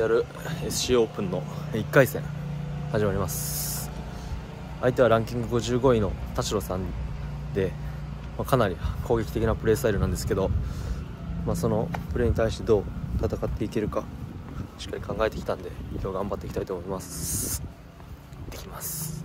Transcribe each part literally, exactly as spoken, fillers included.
やる エスシー オープンのいっかい戦始まります。相手はランキングごじゅうごいの田代さんで、まあ、かなり攻撃的なプレースタイルなんですけど、まあ、そのプレーに対してどう戦っていけるかしっかり考えてきたんで、今日頑張っていきたいと思います。行ってきます。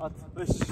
よし。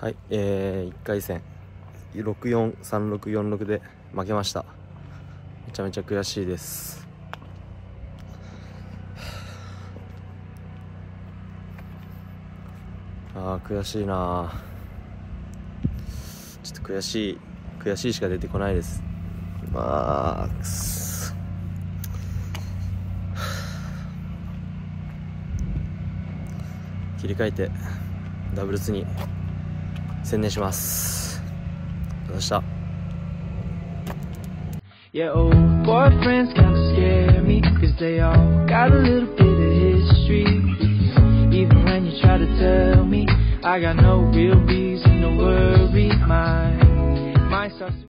はい、えー、いっかい戦 ろくよん、さんろく、よんろく で負けました。めちゃめちゃ悔しいです。あー、悔しいな。ちょっと悔しい悔しいしか出てこないです。まあ、くそ切り替えてダブルスに専念します。どうした。 Yeah, old boyfriends kinda scare me, cause they all got a little bit of history. Even when you try to tell me I got no real beef.